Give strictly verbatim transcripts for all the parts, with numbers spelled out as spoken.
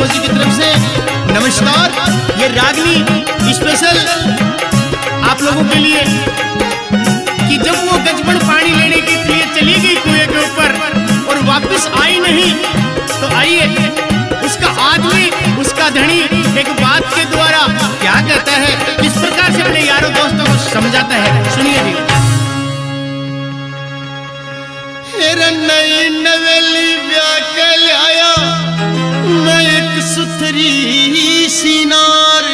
Music की तरफ से नमस्कार। ये रागनी स्पेशल आप लोगों के लिए कि जब वो गजबड़ पानी लेने के लिए चली गई कुएं के ऊपर और वापस आई नहीं, तो आइए उसका आदमी उसका धनी एक बात के द्वारा क्या कहता है, किस प्रकार से अपने यारों दोस्तों को समझाता है, सुनिए जी। नवेली व्याकल आया मैं एक सुथरी सीनार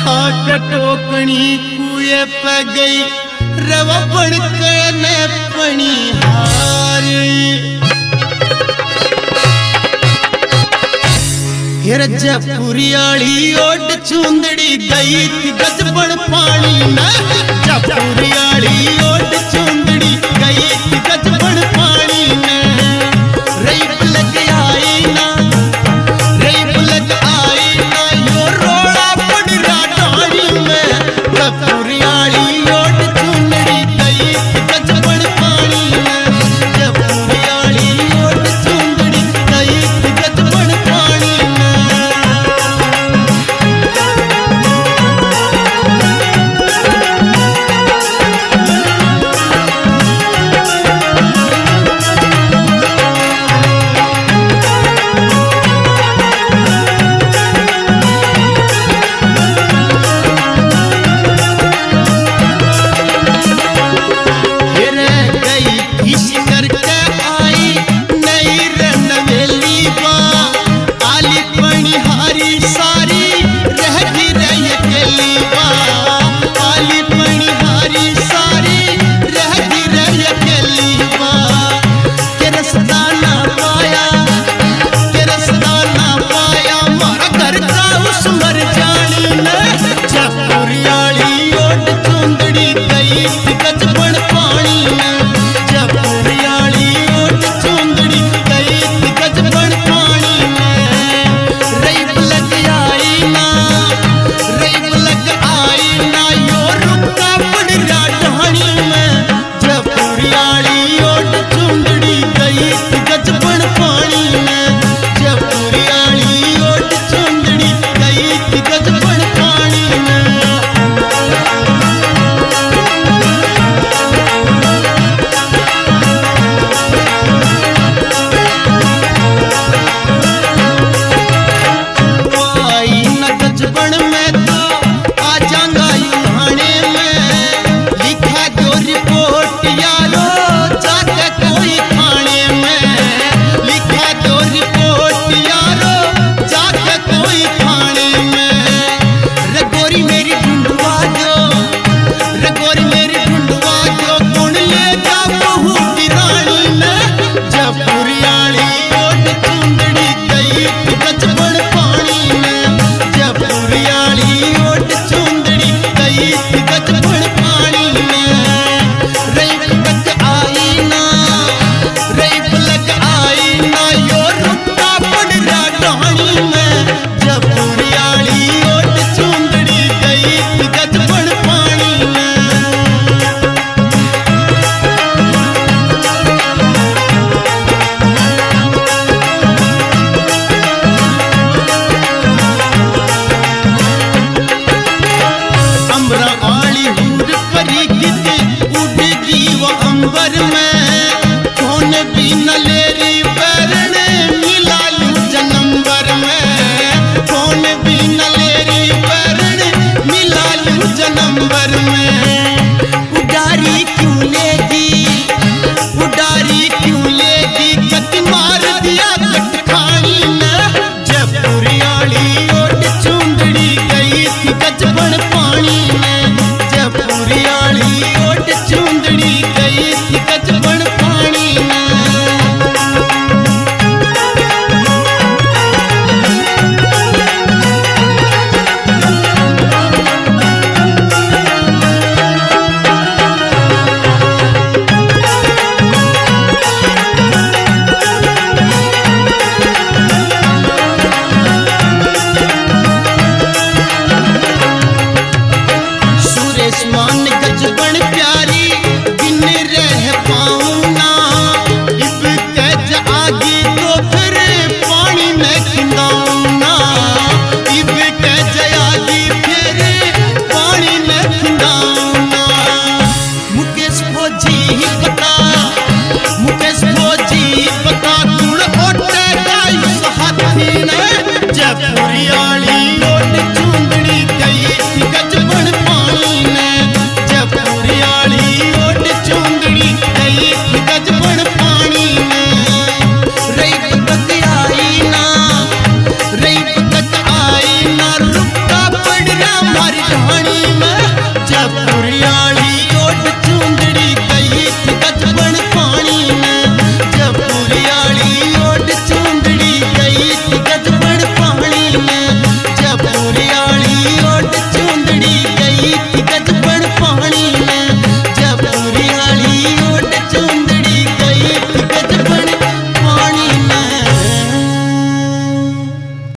ठाक टोकनी कुए पे गई रवा बड़कने पनी हार। जपुरियाली ओड चुंदड़ी गई थी गजबड़ पानी में, जपुरियाली ओड चुंदड़ी गई थी गजबड़ पानी में। नंबर में